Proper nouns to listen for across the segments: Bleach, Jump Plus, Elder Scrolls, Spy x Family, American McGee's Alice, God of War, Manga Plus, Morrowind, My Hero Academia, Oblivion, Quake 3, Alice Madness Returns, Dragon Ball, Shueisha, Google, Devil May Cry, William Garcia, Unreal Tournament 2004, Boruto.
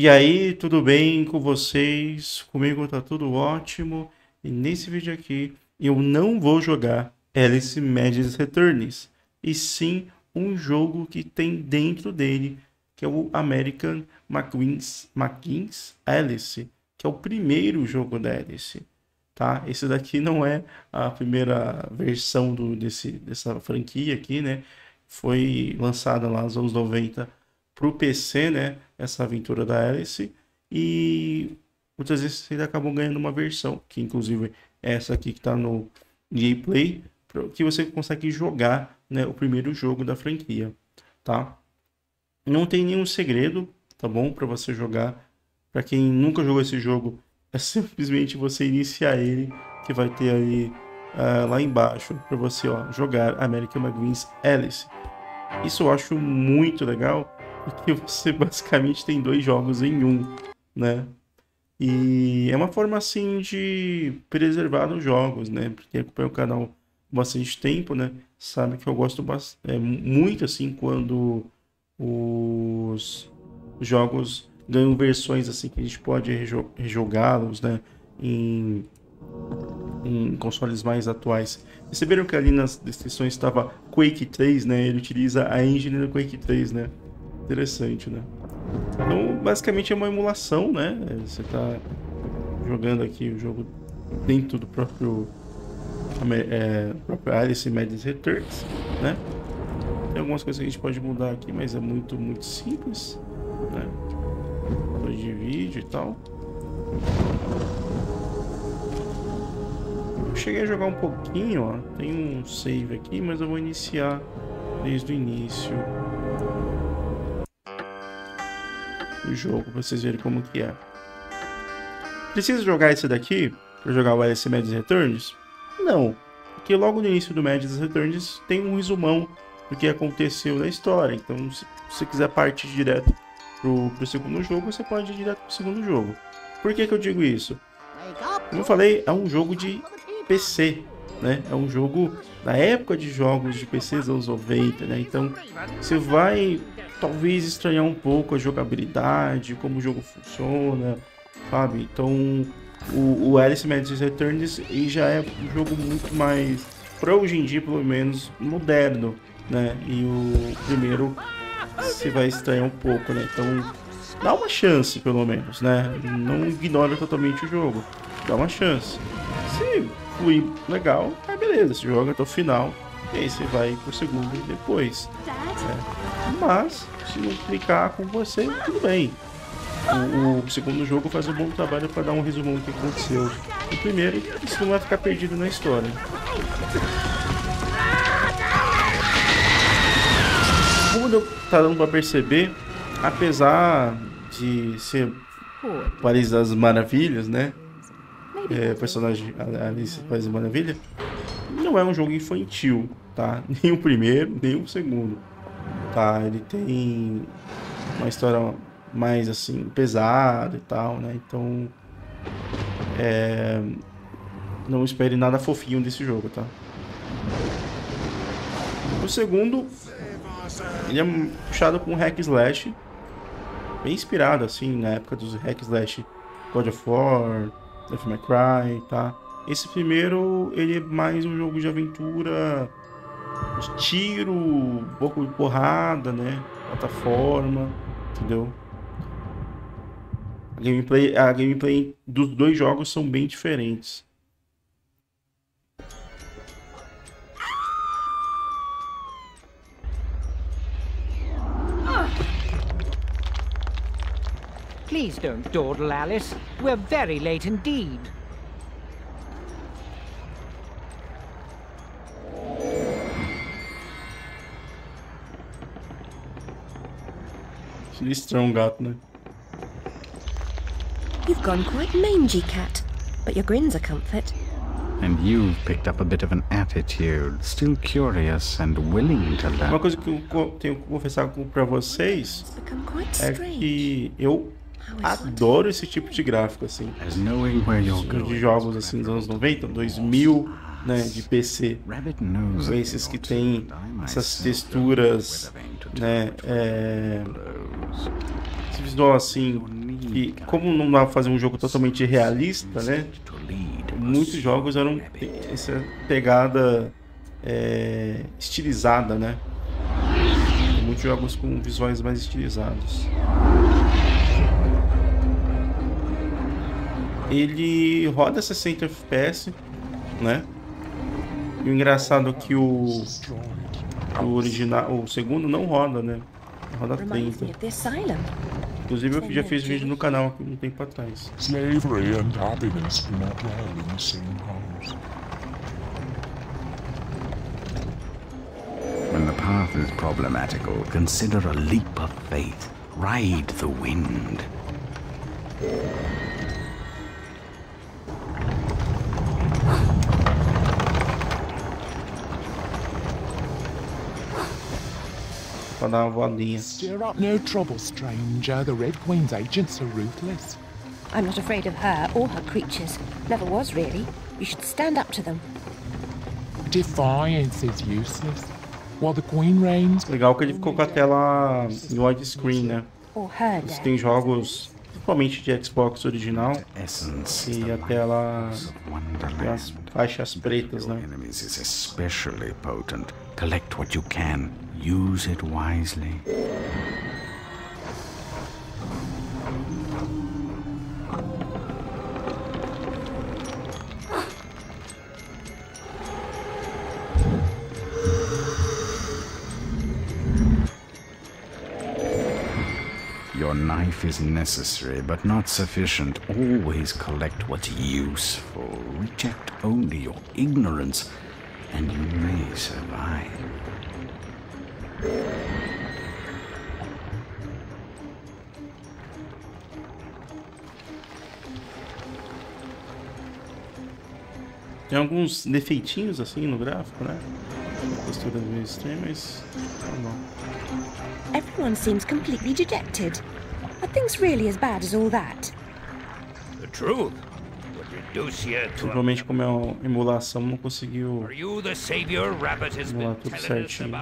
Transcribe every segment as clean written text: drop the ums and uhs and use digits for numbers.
E aí, tudo bem com vocês? Comigo tá tudo ótimo. E nesse vídeo aqui, eu não vou jogar Alice Madness Returns, e sim um jogo que tem dentro dele, que é o American McGee's Alice, que é o primeiro jogo da Alice, tá? Esse daqui não é a primeira versão dessa franquia aqui, né? Foi lançada lá nos anos 90 pro PC, né? Essa aventura da Alice, e muitas vezes ele acabou ganhando uma versão, que inclusive é essa aqui que está no EA Play, que você consegue jogar, né, o primeiro jogo da franquia, tá? Não tem nenhum segredo, tá bom, para você jogar. Para quem nunca jogou esse jogo, é simplesmente você iniciar ele, que vai ter aí lá embaixo para você, ó, jogar American McGee's Alice. Isso eu acho muito legal, porque você basicamente tem dois jogos em um, né? E é uma forma assim de preservar os jogos, né? Porque acompanha o canal bastante tempo, né? Sabe que eu gosto muito assim quando os jogos ganham versões assim que a gente pode rejogá-los, né? Em consoles mais atuais. Perceberam que ali nas descrições estava Quake 3, né? Ele utiliza a engine do Quake 3, né? Interessante, né? Então, basicamente é uma emulação, né? Você tá jogando aqui o jogo dentro do próprio Alice Madness Returns, né? Tem algumas coisas que a gente pode mudar aqui, mas é muito simples, né? De vídeo e tal. Eu cheguei a jogar um pouquinho, ó. Tem um save aqui, mas eu vou iniciar desde o início o jogo, pra vocês verem como que é. Preciso jogar esse daqui para jogar o Alice Madness Returns? Não, porque logo no início do Madness Returns tem um resumão do que aconteceu na história. Então, se você quiser partir direto pro segundo jogo, você pode ir direto pro segundo jogo. Por que que eu digo isso? Como eu falei, é um jogo de PC, né? É um jogo da época de jogos de PCs anos 90, né? Então, você vai talvez estranhar um pouco a jogabilidade, como o jogo funciona, sabe? Então, o Alice Madness Returns já é um jogo muito mais, para hoje em dia pelo menos, moderno, né? E o primeiro você vai estranhar um pouco, né? Então, dá uma chance pelo menos, né? Não ignora totalmente o jogo, dá uma chance. Se fluir legal, aí beleza, você joga até o final, e aí você vai pro segundo depois, né? Mas, se não clicar com você, tudo bem. O segundo jogo faz um bom trabalho para dar um resumão do que aconteceu no primeiro, e isso não vai ficar perdido na história. Como eu tá dando para perceber, apesar de ser o País das Maravilhas, né? Personagem Alice País das Maravilhas, não é um jogo infantil, tá? Nem o primeiro, nem o segundo, tá? Ele tem uma história mais assim pesado e tal, né? Então não espere nada fofinho desse jogo, tá? O segundo, ele é puxado com hack slash, bem inspirado assim na época dos hack slash God of War, Devil May Cry, tá? Esse primeiro, ele é mais um jogo de aventura, de tiro, um pouco de porrada, né? Plataforma, entendeu? A gameplay dos dois jogos são bem diferentes. Please don't dawdle, Alice. We're very late indeed. She's strong, gato, né? You've gone quite mangy, cat, but your grin's a comfort. And you've picked up a bit of an attitude, still curious and willing to learn. Uma coisa que eu tenho que confessar para vocês é que eu adoro esse tipo de gráfico, assim, de jogos assim dos anos 90, 2000, né, de PC, esses que tem essas texturas, né, esse visual assim E como não dá pra fazer um jogo totalmente realista, né? Muitos jogos eram essa pegada estilizada, né? Tem muitos jogos com visuais mais estilizados. Ele roda 60 FPS, né? E o engraçado é que o original, o segundo não roda, né? Roda 30. Inclusive eu já fiz vídeo no canal aqui um tempo atrás. When the path is problematical, consider a leap of faith. Ride the wind. Para dar uma voadinha. Stir up no trouble, stranger. The Red Queen's agents are ruthless. I'm not afraid of her or her creatures. Never was really. You should stand up to them. Defiance is useless. While the Queen reigns. Legal que ele ficou com a tela em widescreen, né? Tem jogos, principalmente de Xbox original, e a tela tem as faixas pretas, né? Collect what you can. Use it wisely. Your knife is necessary, but not sufficient. Always collect what's useful. Reject only your ignorance, and you may survive. Tem alguns defeitinhos assim no gráfico, né? A postura meio estranha, mas tá bom. Everyone seems completely dejected. Are things really as bad as all that? The truth. Simplesmente como é uma emulação, não conseguiu emular tudo certinho.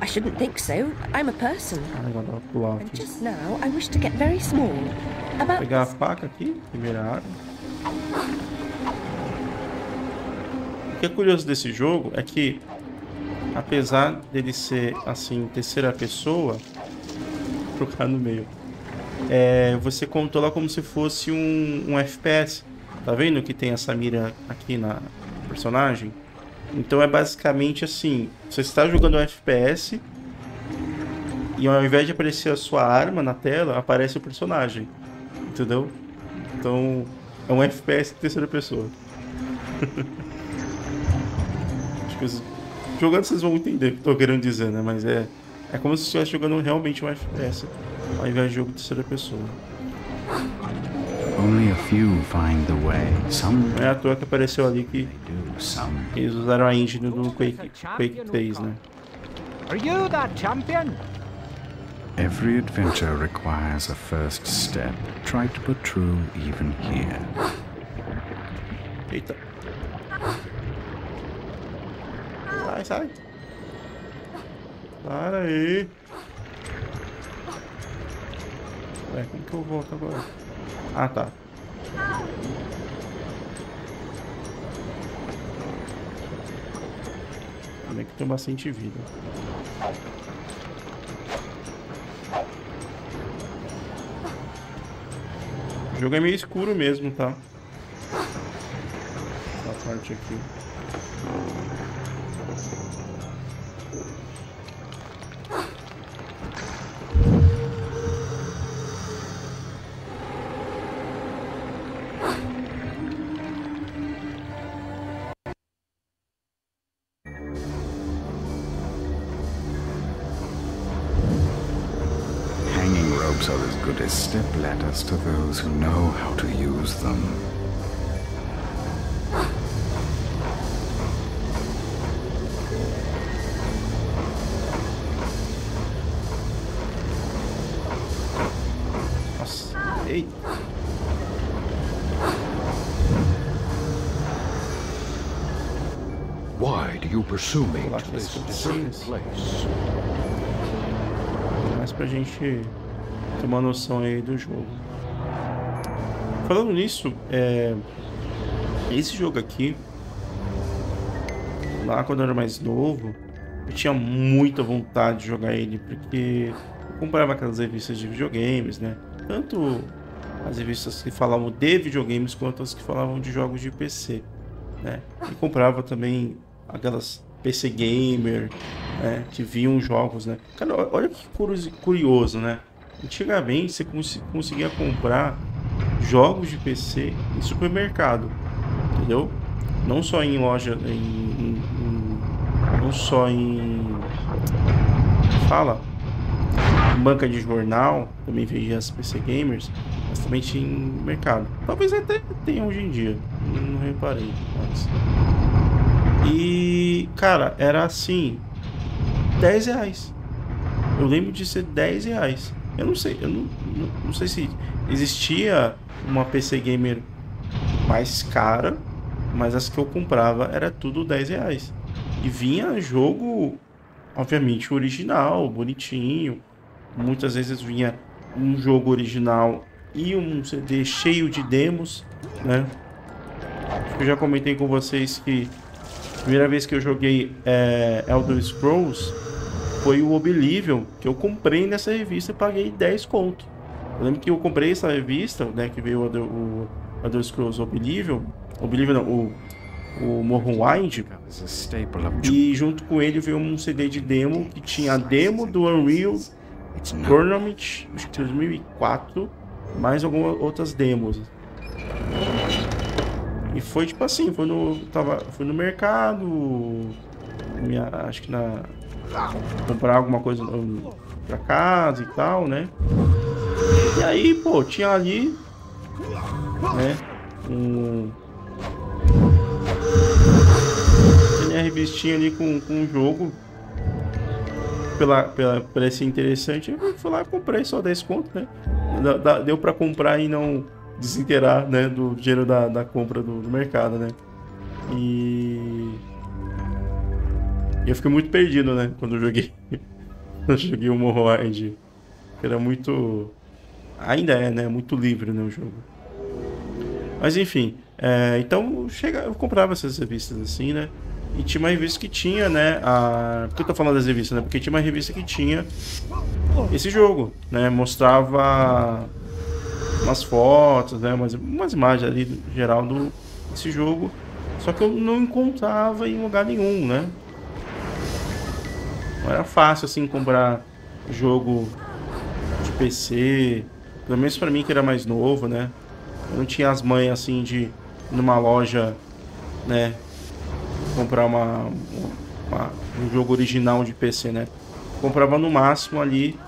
I shouldn't think so. I'm a person. Agora pular aqui. Just now, I wish to get very small. About... Pegar a faca aqui, primeira área. O que é curioso desse jogo é que, apesar dele ser assim, terceira pessoa, vou trocar no meio. Você controla como se fosse um FPS. Tá vendo que tem essa mira aqui na personagem? Então é basicamente assim: você está jogando um FPS e ao invés de aparecer a sua arma na tela, aparece o personagem. Entendeu? Então é um FPS de terceira pessoa. Acho que jogando vocês vão entender o que eu tô querendo dizer, né? Mas é como se você estivesse jogando realmente um FPS. Ao invés de jogo de terceira pessoa. É à toa que apareceu ali que eles usaram a engine do Quake 3, né? Every adventure requires a first step. Try to be true even here. Eita. Sai, sai. Para aí. Como que eu volto agora? Ah, tá. Também que tem bastante vida. O jogo é meio escuro mesmo, tá? Essa parte aqui. Step ladders to those who know how to use them. Nossa, ei. Why do you pursue me to this place? Mas pra gente ter uma noção aí do jogo. Falando nisso, esse jogo aqui, lá quando eu era mais novo, eu tinha muita vontade de jogar ele, porque eu comprava aquelas revistas de videogames, né? Tanto as revistas que falavam de videogames, quanto as que falavam de jogos de PC, né? E comprava também aquelas PC Gamer, né? Que viam jogos, né? Cara, olha que curioso, né? Antigamente, você conseguia comprar jogos de PC em supermercado, entendeu? Não só em loja, banca de jornal, também vendia as PC Gamers, mas também tinha em mercado. Talvez até tenha hoje em dia, não reparei antes. E, cara, era assim, R$10. Eu lembro de ser R$10. Eu não sei, eu não sei se existia uma PC Gamer mais cara, mas as que eu comprava era tudo R$10. E vinha jogo, obviamente, original, bonitinho. Muitas vezes vinha um jogo original e um CD cheio de demos, né? Eu já comentei com vocês que a primeira vez que eu joguei Elder Scrolls foi o Oblivion, que eu comprei nessa revista e paguei 10 conto. Eu lembro que eu comprei essa revista, né, que veio o Elder Scrolls o Morrowind, e junto com ele veio um CD de demo que tinha a demo do Unreal Tournament 2004, mais algumas outras demos. E foi tipo assim, fui no mercado, acho que comprar alguma coisa pra casa e tal, né? E aí, pô, tinha ali, né, a revistinha ali com o jogo parece interessante. Eu fui lá e comprei, só 10 conto, né? Deu pra comprar e não desinteirar, né, do dinheiro da compra do mercado, né? E eu fiquei muito perdido, né, quando eu joguei o Morrowind. Era muito, ainda é, né, muito livre, né, o jogo. Mas enfim, então eu comprava essas revistas assim, né? E tinha uma revista que tinha, né, por que eu tô falando das revistas, né? Porque tinha uma revista que tinha esse jogo, né? Mostrava umas fotos, né? Umas imagens ali do geral desse jogo. Só que eu não encontrava em lugar nenhum, né? Não era fácil, assim, comprar jogo de PC. Pelo menos pra mim, que era mais novo, né? Eu não tinha as manhas, assim, de ir numa loja, né, comprar um jogo original de PC, né? Comprava no máximo ali,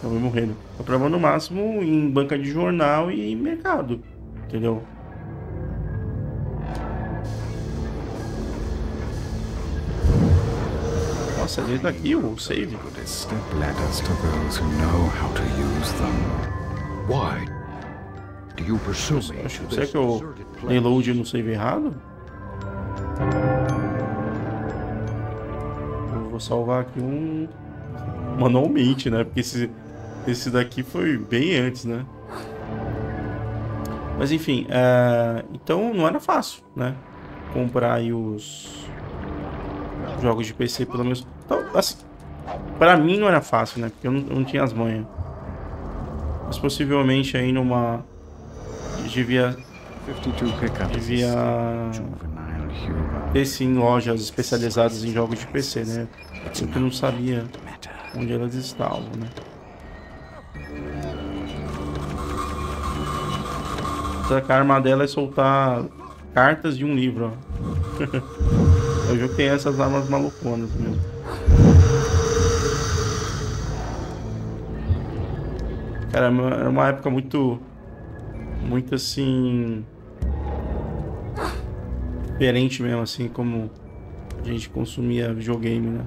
eu vou morrendo. Comprava no máximo em banca de jornal e em mercado, entendeu? Nossa, desde aqui o save. Será que eu reload no save errado? Eu vou salvar aqui manualmente, né? Porque esse daqui foi bem antes, né? Mas enfim, então não era fácil, né? Comprar aí os jogos de PC, pelo menos. Então, assim, pra mim não era fácil, né? Porque eu não tinha as manhas. Mas possivelmente aí numa. Devia ter sim lojas especializadas em jogos de PC, né? Eu que não sabia onde elas estavam, né? Será que a arma dela é soltar cartas de um livro, ó? Eu já tenho essas armas maluconas mesmo. Cara, era uma época muito... muito assim... diferente mesmo, assim como a gente consumia videogame, né?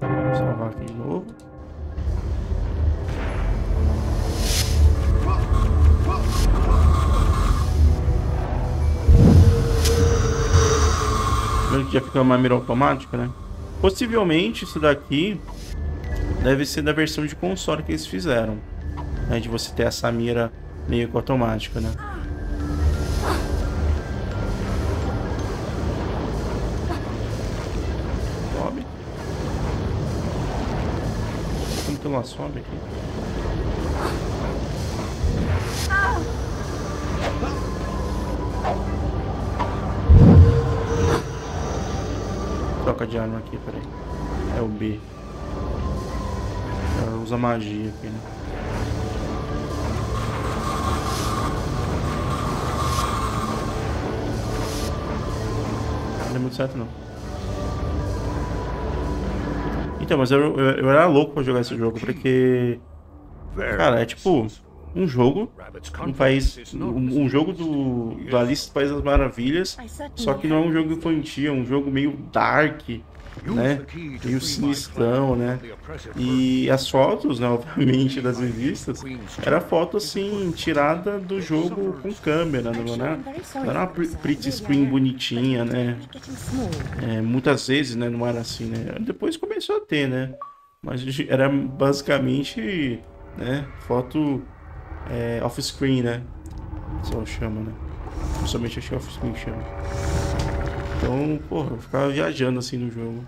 Vou salvar aqui de novo. Vendo que já fica uma mira automática, né? Possivelmente isso daqui deve ser da versão de console que eles fizeram, né? De você ter essa mira meio que automática, né? Sobe. Como que ela sobe aqui? Troca de arma aqui, peraí. É o B. Ela usa magia aqui, né? Não deu muito certo, não. Então, mas eu era louco pra jogar esse jogo, porque... Cara, é tipo... Um jogo, um jogo do Alice País das Maravilhas, só que não é um jogo infantil, é um jogo meio dark, né? Meio sinistrão, né? E as fotos, né, obviamente, das revistas, era foto assim, tirada do jogo com câmera, né? Não era uma pretty screen bonitinha, né? É, muitas vezes, né, não era assim, né? Depois começou a ter, né? Mas era basicamente, né, foto... É, off-screen, né? Só chama, né? Principalmente achei off-screen chama. Então, porra, eu ficava viajando assim no jogo.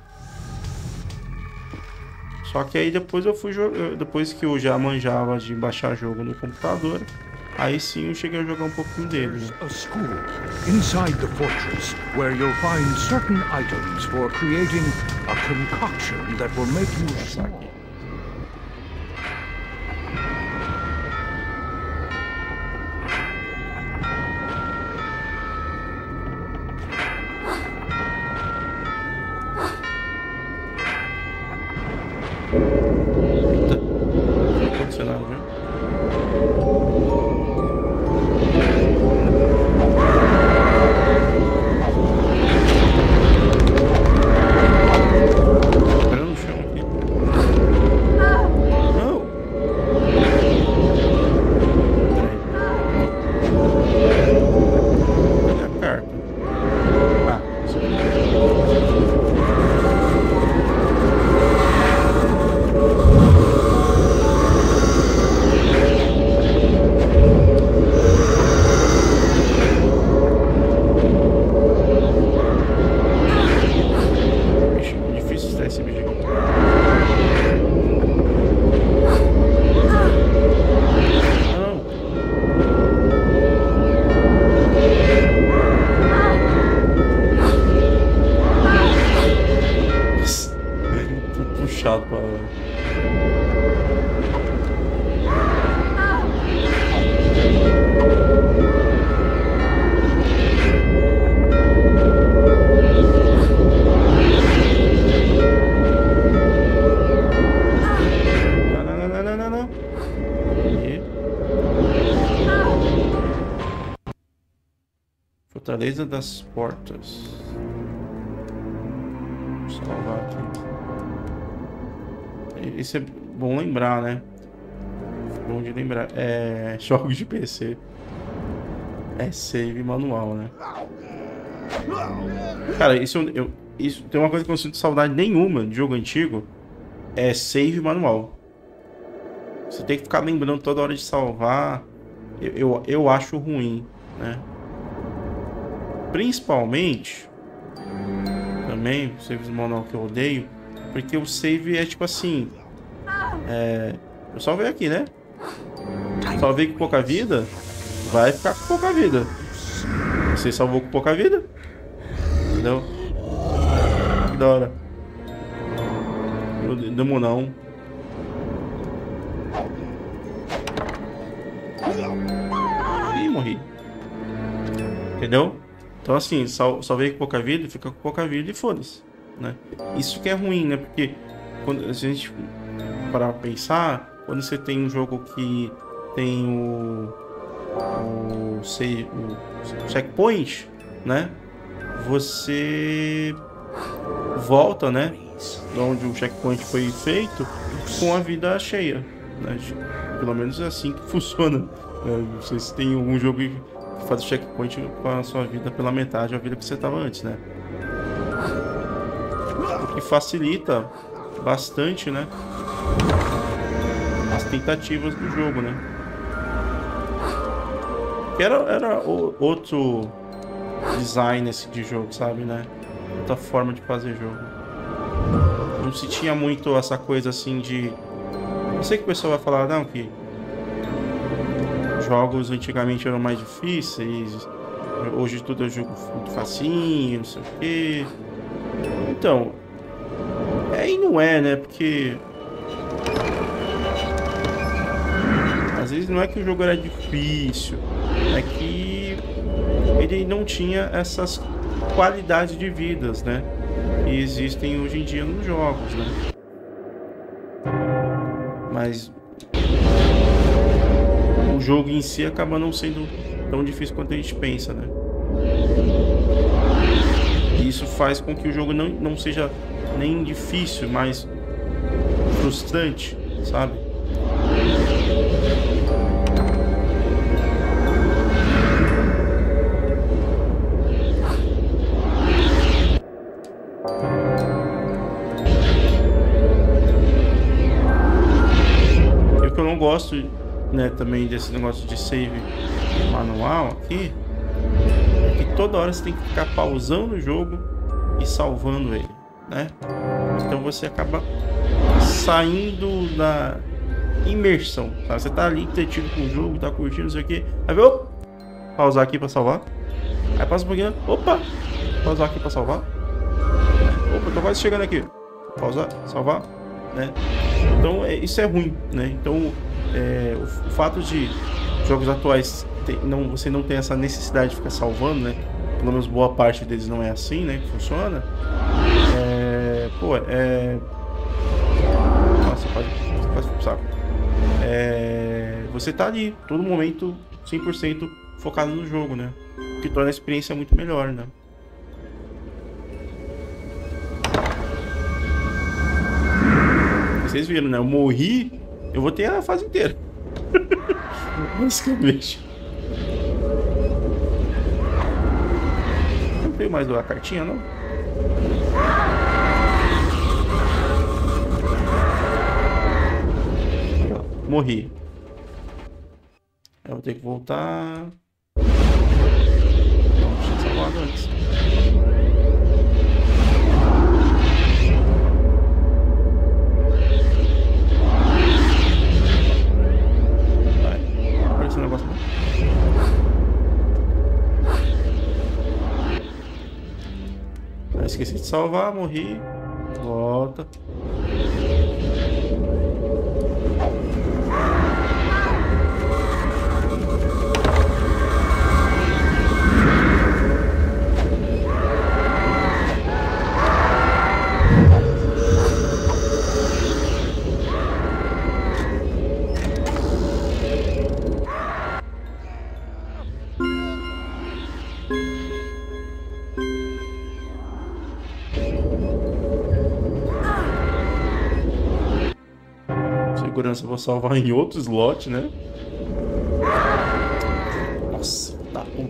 Só que aí depois eu fui jogar. Depois que eu já manjava de baixar jogo no computador, aí sim eu cheguei a jogar um pouquinho dele. Né? Passar aqui. Fortaleza das Portas. Vou salvar aqui. Isso é bom lembrar, né? Bom de lembrar. É. Jogos de PC. É save manual, né? Cara, isso tem uma coisa que eu não sinto saudade nenhuma de jogo antigo. É save manual. Você tem que ficar lembrando toda hora de salvar. Eu acho ruim, né? Principalmente, também, o save manual que eu odeio, porque o save é tipo assim, eu salvei aqui, né? Salvei com pouca vida, vai ficar com pouca vida. Você salvou com pouca vida? Entendeu? Que da hora. Demo não. Ih, morri. Entendeu? Então assim, salvei com pouca vida, fica com pouca vida e foda-se, né? Isso que é ruim, né? Porque quando a gente parar pra pensar, quando você tem um jogo que tem o checkpoint, né? Você volta, né? De onde o checkpoint foi feito com a vida cheia, né? Pelo menos é assim que funciona, né? Não sei se tem algum jogo que faz o checkpoint com a sua vida pela metade da vida que você tava antes, né? que facilita bastante, né, as tentativas do jogo, né? Era outro design esse de jogo, sabe, né? Outra forma de fazer jogo. Não se tinha muito essa coisa assim de... Eu sei que o pessoal vai falar, não, que jogos antigamente eram mais difíceis, hoje tudo é jogo muito facinho, não sei o quê. Então, aí não é, né? Porque... às vezes não é que o jogo era difícil, é que ele não tinha essas qualidades de vidas, né, que existem hoje em dia nos jogos, né? Mas o jogo em si acaba não sendo tão difícil quanto a gente pensa, né? E isso faz com que o jogo não seja nem difícil, mas frustrante, sabe? Gosto, né, também desse negócio de save manual aqui, que toda hora você tem que ficar pausando o jogo e salvando ele, né? Então você acaba saindo da imersão, tá? Você tá ali entretido com o jogo, tá curtindo, não sei o que, aí vou pausar aqui para salvar, aí passa um pouquinho, opa, pausar aqui para salvar, opa, tô quase chegando aqui, pausar, salvar, né? Então isso é ruim, né? Então o fato de jogos atuais você não tem essa necessidade de ficar salvando, né? Pelo menos boa parte deles não é assim, né, que funciona. Nossa, quase pro saco. Você tá ali, todo momento, 100% focado no jogo, né? O que torna a experiência muito melhor, né? Vocês viram, né? Eu morri, eu vou ter a fase inteira. Basicamente. Não tem mais a cartinha, não? Morri. Eu vou ter que voltar... Deixa eu salvar antes. Esqueci de salvar, morri. Volta. Vou salvar em outro slot, né? Nossa, tá bom.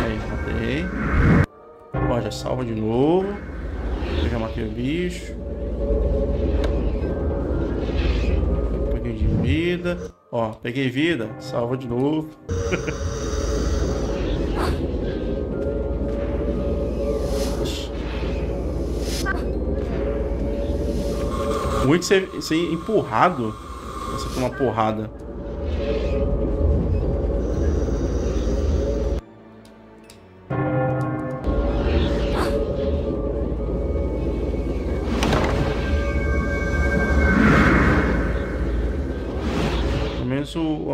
Aí, matei. Ó, já salva de novo. Eu já matei o bicho. Vida. Ó, peguei vida, salva de novo. Muito ser empurrado. Você toma uma porrada.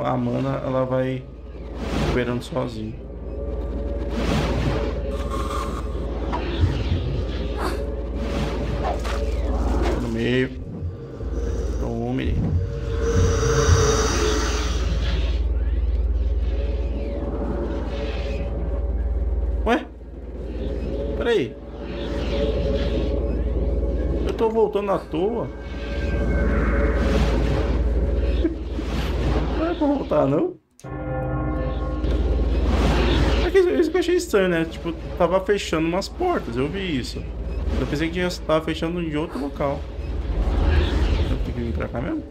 A mana, ela vai recuperando sozinha. No meio. Tome. Ué? tô voltando à toa. Não é pra voltar, não? É que isso que eu achei estranho, né? Tipo, tava fechando umas portas, eu vi isso. Eu pensei que já tava fechando de outro local. Eu tenho que vir pra cá mesmo?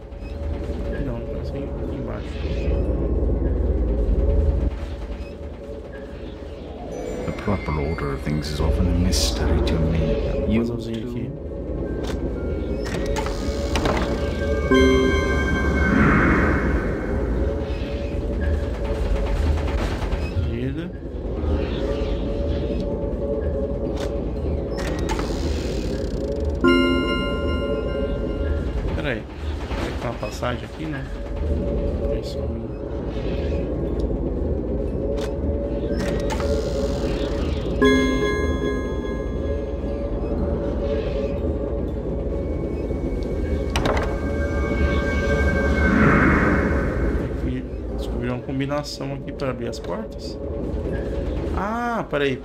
Não, tá assim embaixo. The proper order of things is often a mystery to me. E usãozinho aqui. Passagem aqui, né? É isso. Aqui descobriu uma combinação aqui para abrir as portas. Ah, peraí.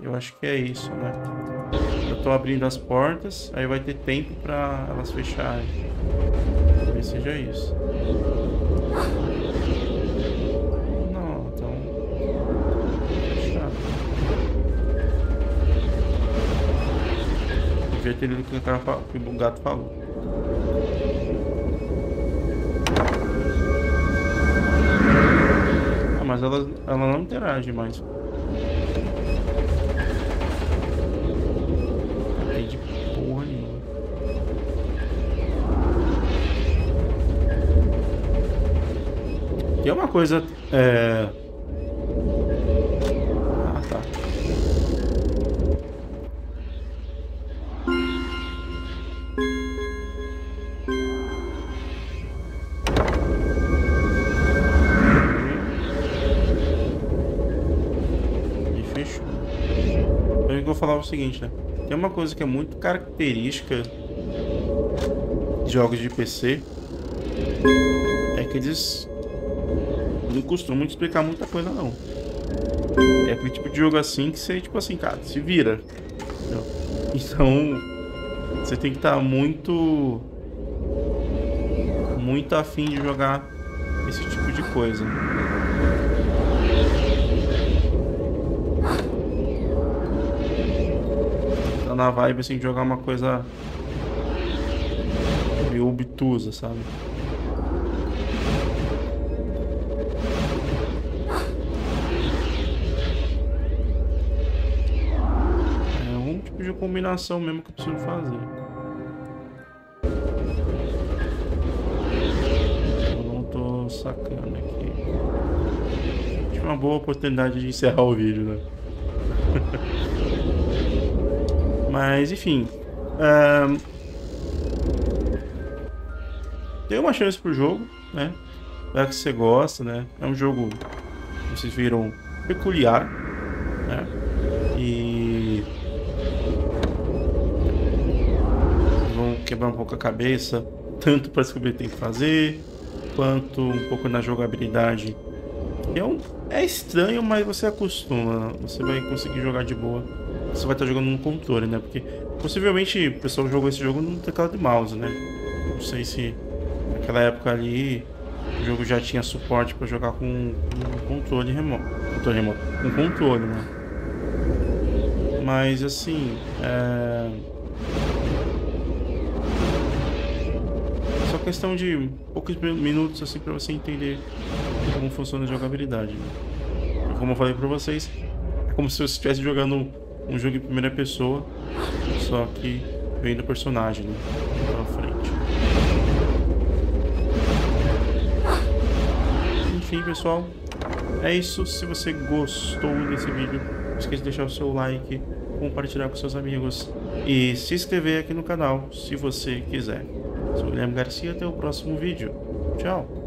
Eu acho que é isso, né? Eu tô abrindo as portas, aí vai ter tempo para elas fecharem. Talvez seja isso. Não, então... fechado. Devia ter lido o que o gato falou. Ah, mas ela não interage mais. É uma coisa, é... Ah, tá. E fechou. Eu vou falar o seguinte, né? Tem uma coisa que é muito característica de jogos de PC. É que eles... não costumo muito explicar muita coisa, não. É aquele tipo de jogo assim que você, tipo assim, cara, se vira. Então, você tem que estar muito... muito afim de jogar esse tipo de coisa. Tá na vibe, assim, de jogar uma coisa... meio obtusa, sabe? De combinação mesmo que eu preciso fazer. Eu não tô sacando aqui. Tive uma boa oportunidade de encerrar o vídeo, né? Mas enfim, tem uma chance pro jogo, né? É que você gosta, né? É um jogo, vocês viram, peculiar, né? E quebrar um pouco a cabeça, tanto para descobrir o que tem que fazer, quanto um pouco na jogabilidade. É estranho, mas você acostuma, você vai conseguir jogar de boa. Você vai estar jogando num controle, né? Porque possivelmente o pessoal jogou esse jogo no teclado de mouse, né? Não sei se naquela época ali o jogo já tinha suporte para jogar com um controle remoto. Um controle, né? Mas assim, questão de poucos minutos assim para você entender como funciona a jogabilidade, né? Como eu falei para vocês, é como se você estivesse jogando um jogo em primeira pessoa, só que vendo o personagem, né, pra frente. Enfim, pessoal, é isso. Se você gostou desse vídeo, não esqueça de deixar o seu like, compartilhar com seus amigos e se inscrever aqui no canal se você quiser. Sou William Garcia, até o próximo vídeo. Tchau!